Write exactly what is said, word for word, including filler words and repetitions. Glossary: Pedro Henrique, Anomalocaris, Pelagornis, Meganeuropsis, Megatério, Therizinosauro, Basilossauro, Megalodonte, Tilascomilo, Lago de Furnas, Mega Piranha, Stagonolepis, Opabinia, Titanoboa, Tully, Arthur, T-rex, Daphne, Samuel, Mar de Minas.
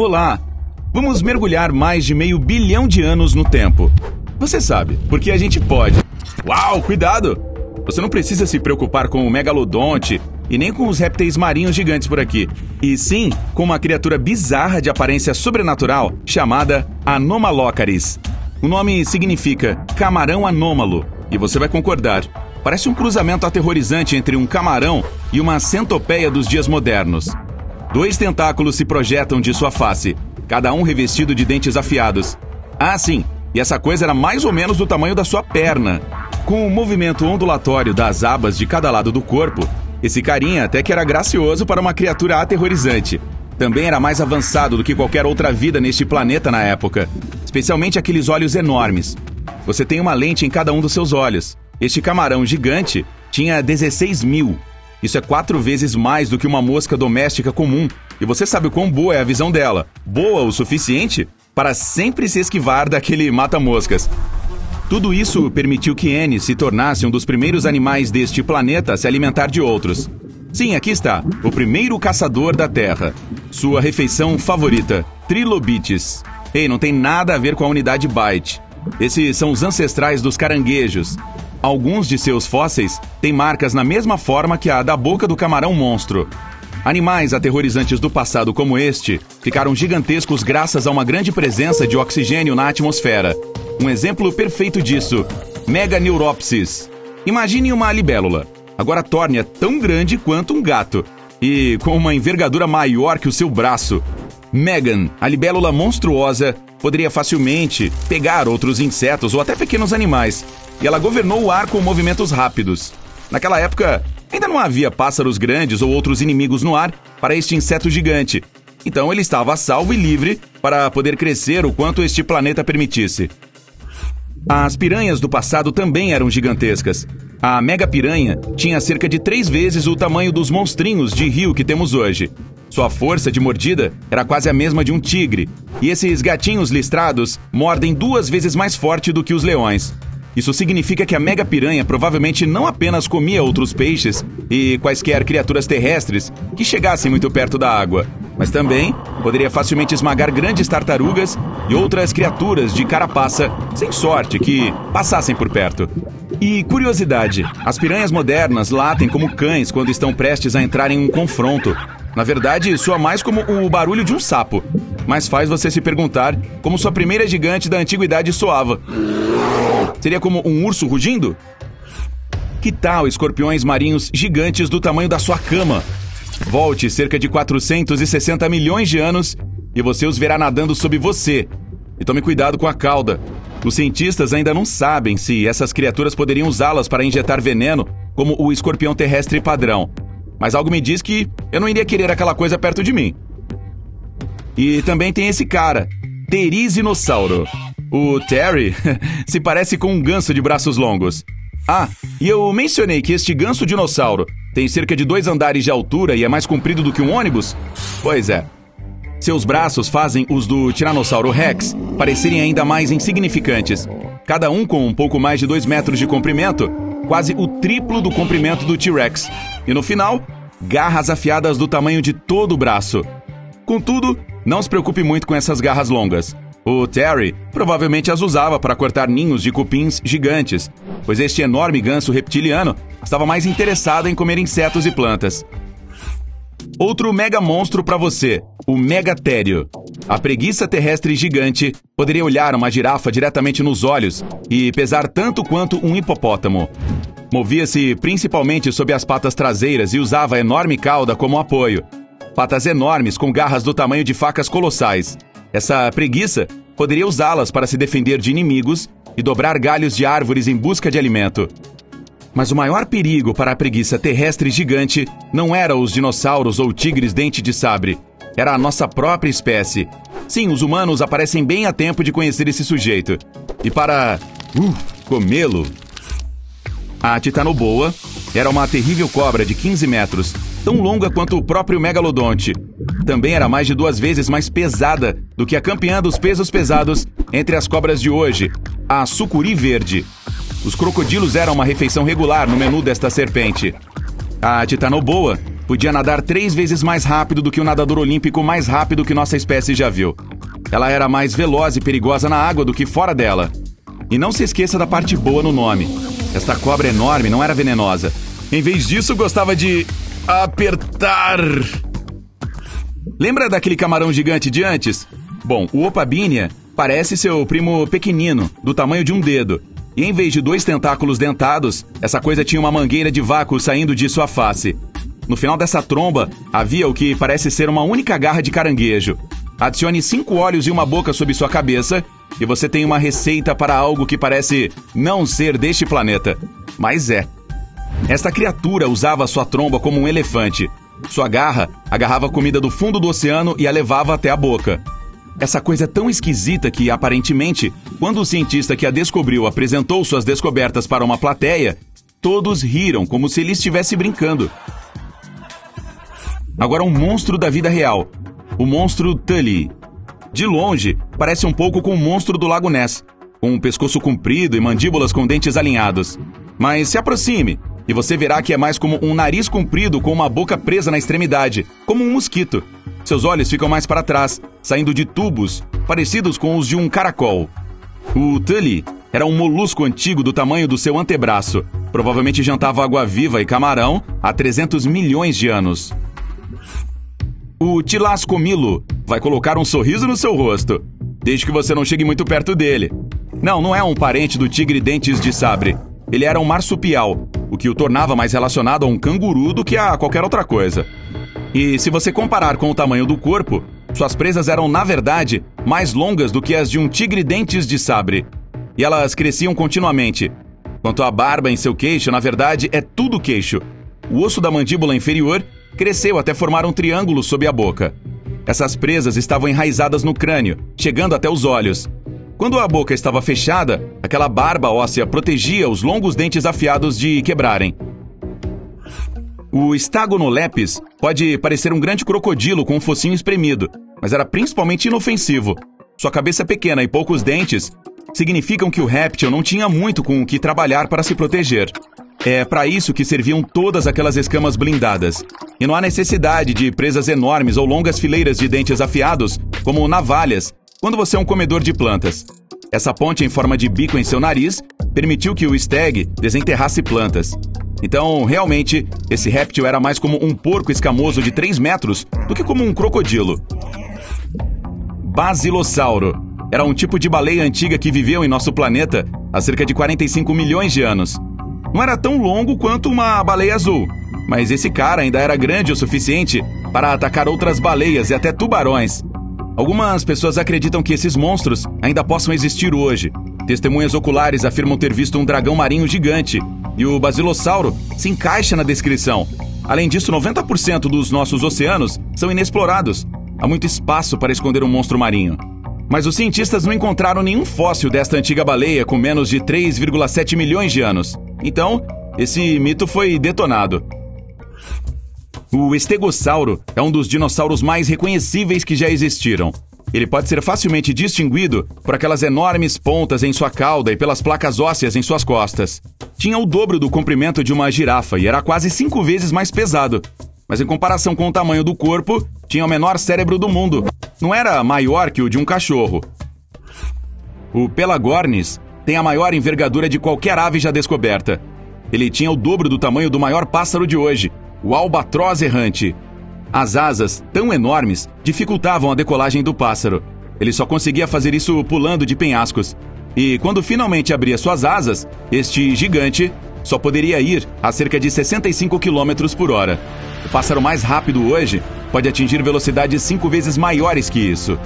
Olá! Vamos mergulhar mais de meio bilhão de anos no tempo. Você sabe, porque a gente pode. Uau, cuidado! Você não precisa se preocupar com o megalodonte e nem com os répteis marinhos gigantes por aqui. E sim, com uma criatura bizarra de aparência sobrenatural chamada Anomalocaris. O nome significa camarão anômalo, e você vai concordar. Parece um cruzamento aterrorizante entre um camarão e uma centopeia dos dias modernos. Dois tentáculos se projetam de sua face, cada um revestido de dentes afiados. Ah, sim, e essa coisa era mais ou menos do tamanho da sua perna. Com o movimento ondulatório das abas de cada lado do corpo, esse carinha até que era gracioso para uma criatura aterrorizante. Também era mais avançado do que qualquer outra vida neste planeta na época, especialmente aqueles olhos enormes. Você tem uma lente em cada um dos seus olhos. Este camarão gigante tinha dezesseis mil. Isso é quatro vezes mais do que uma mosca doméstica comum, e você sabe o quão boa é a visão dela. Boa o suficiente para sempre se esquivar daquele mata-moscas. Tudo isso permitiu que N se tornasse um dos primeiros animais deste planeta a se alimentar de outros. Sim, aqui está, o primeiro caçador da Terra. Sua refeição favorita, trilobites. Ei, não tem nada a ver com a unidade byte. Esses são os ancestrais dos caranguejos. Alguns de seus fósseis têm marcas na mesma forma que a da boca do camarão monstro. Animais aterrorizantes do passado como este ficaram gigantescos graças a uma grande presença de oxigênio na atmosfera. Um exemplo perfeito disso, Meganeuropsis. Imagine uma libélula, agora torne-a tão grande quanto um gato, e com uma envergadura maior que o seu braço. Megan, a libélula monstruosa, poderia facilmente pegar outros insetos ou até pequenos animais, e ela governou o ar com movimentos rápidos. Naquela época, ainda não havia pássaros grandes ou outros inimigos no ar para este inseto gigante, então ele estava a salvo e livre para poder crescer o quanto este planeta permitisse. As piranhas do passado também eram gigantescas. A Mega Piranha tinha cerca de três vezes o tamanho dos monstrinhos de rio que temos hoje. Sua força de mordida era quase a mesma de um tigre, e esses gatinhos listrados mordem duas vezes mais forte do que os leões. Isso significa que a Mega Piranha provavelmente não apenas comia outros peixes e quaisquer criaturas terrestres que chegassem muito perto da água, mas também poderia facilmente esmagar grandes tartarugas e outras criaturas de carapaça, sem sorte, que passassem por perto. E curiosidade, as piranhas modernas latem como cães quando estão prestes a entrar em um confronto. Na verdade, soa mais como o barulho de um sapo, mas faz você se perguntar como sua primeira gigante da antiguidade soava. Seria como um urso rugindo? Que tal escorpiões marinhos gigantes do tamanho da sua cama? Volte cerca de quatrocentos e sessenta milhões de anos e você os verá nadando sob você. E tome cuidado com a cauda. Os cientistas ainda não sabem se essas criaturas poderiam usá-las para injetar veneno, como o escorpião terrestre padrão. Mas algo me diz que eu não iria querer aquela coisa perto de mim. E também tem esse cara, Therizinosauro. O Terry se parece com um ganso de braços longos. Ah, e eu mencionei que este ganso dinossauro tem cerca de dois andares de altura e é mais comprido do que um ônibus? Pois é. Seus braços fazem os do Tiranossauro Rex parecerem ainda mais insignificantes. Cada um com um pouco mais de dois metros de comprimento, quase o triplo do comprimento do T-rex. E no final, garras afiadas do tamanho de todo o braço. Contudo, não se preocupe muito com essas garras longas. O Terry provavelmente as usava para cortar ninhos de cupins gigantes, pois este enorme ganso reptiliano estava mais interessado em comer insetos e plantas. Outro mega monstro para você, o Megatério. A preguiça terrestre gigante poderia olhar uma girafa diretamente nos olhos e pesar tanto quanto um hipopótamo. Movia-se principalmente sob as patas traseiras e usava a enorme cauda como apoio. Patas enormes com garras do tamanho de facas colossais. Essa preguiça poderia usá-las para se defender de inimigos e dobrar galhos de árvores em busca de alimento. Mas o maior perigo para a preguiça terrestre gigante não era os dinossauros ou tigres dente de sabre. Era a nossa própria espécie. Sim, os humanos aparecem bem a tempo de conhecer esse sujeito. E para... Uh, comê-lo... A Titanoboa era uma terrível cobra de quinze metros, tão longa quanto o próprio megalodonte. Também era mais de duas vezes mais pesada do que a campeã dos pesos pesados entre as cobras de hoje, a sucuri verde. Os crocodilos eram uma refeição regular no menu desta serpente. A Titanoboa podia nadar três vezes mais rápido do que o nadador olímpico mais rápido que nossa espécie já viu. Ela era mais veloz e perigosa na água do que fora dela. E não se esqueça da parte boa no nome. Esta cobra enorme não era venenosa. Em vez disso, gostava de... apertar! Lembra daquele camarão gigante de antes? Bom, o Opabinia parece seu primo pequenino, do tamanho de um dedo. E em vez de dois tentáculos dentados, essa coisa tinha uma mangueira de vácuo saindo de sua face. No final dessa tromba, havia o que parece ser uma única garra de caranguejo. Adicione cinco olhos e uma boca sob sua cabeça e você tem uma receita para algo que parece não ser deste planeta. Mas é. Esta criatura usava sua tromba como um elefante. Sua garra agarrava a comida do fundo do oceano e a levava até a boca. Essa coisa é tão esquisita que, aparentemente, quando o cientista que a descobriu apresentou suas descobertas para uma plateia, todos riram como se ele estivesse brincando. Agora um monstro da vida real. O monstro Tully. De longe, parece um pouco com o monstro do Lago Ness, com um pescoço comprido e mandíbulas com dentes alinhados. Mas se aproxime, e você verá que é mais como um nariz comprido com uma boca presa na extremidade, como um mosquito. Seus olhos ficam mais para trás, saindo de tubos, parecidos com os de um caracol. O Tully era um molusco antigo do tamanho do seu antebraço. Provavelmente jantava água-viva e camarão há trezentos milhões de anos. O Tilascomilo vai colocar um sorriso no seu rosto, desde que você não chegue muito perto dele. Não, não é um parente do tigre dentes de sabre. Ele era um marsupial, o que o tornava mais relacionado a um canguru do que a qualquer outra coisa. E se você comparar com o tamanho do corpo, suas presas eram, na verdade, mais longas do que as de um tigre dentes de sabre. E elas cresciam continuamente. Quanto à barba em seu queixo, na verdade, é tudo queixo. O osso da mandíbula inferior cresceu até formar um triângulo sob a boca. Essas presas estavam enraizadas no crânio, chegando até os olhos. Quando a boca estava fechada, aquela barba óssea protegia os longos dentes afiados de quebrarem. O Stagonolepis pode parecer um grande crocodilo com um focinho espremido, mas era principalmente inofensivo. Sua cabeça pequena e poucos dentes significam que o réptil não tinha muito com o que trabalhar para se proteger. É para isso que serviam todas aquelas escamas blindadas. E não há necessidade de presas enormes ou longas fileiras de dentes afiados, como navalhas, quando você é um comedor de plantas. Essa ponte em forma de bico em seu nariz permitiu que o stag desenterrasse plantas. Então, realmente, esse réptil era mais como um porco escamoso de três metros do que como um crocodilo. Basilossauro. Era um tipo de baleia antiga que viveu em nosso planeta há cerca de quarenta e cinco milhões de anos. Não era tão longo quanto uma baleia azul, mas esse cara ainda era grande o suficiente para atacar outras baleias e até tubarões. Algumas pessoas acreditam que esses monstros ainda possam existir hoje. Testemunhas oculares afirmam ter visto um dragão marinho gigante, e o basilossauro se encaixa na descrição. Além disso, noventa por cento dos nossos oceanos são inexplorados. Há muito espaço para esconder um monstro marinho. Mas os cientistas não encontraram nenhum fóssil desta antiga baleia com menos de três vírgula sete milhões de anos. Então, esse mito foi detonado. O estegossauro é um dos dinossauros mais reconhecíveis que já existiram. Ele pode ser facilmente distinguido por aquelas enormes pontas em sua cauda e pelas placas ósseas em suas costas. Tinha o dobro do comprimento de uma girafa e era quase cinco vezes mais pesado. Mas em comparação com o tamanho do corpo, tinha o menor cérebro do mundo. Não era maior que o de um cachorro. O Pelagornis tem a maior envergadura de qualquer ave já descoberta. Ele tinha o dobro do tamanho do maior pássaro de hoje, o albatroz errante. As asas, tão enormes, dificultavam a decolagem do pássaro. Ele só conseguia fazer isso pulando de penhascos. E quando finalmente abria suas asas, este gigante só poderia ir a cerca de sessenta e cinco quilômetros por hora. O pássaro mais rápido hoje pode atingir velocidades cinco vezes maiores que isso.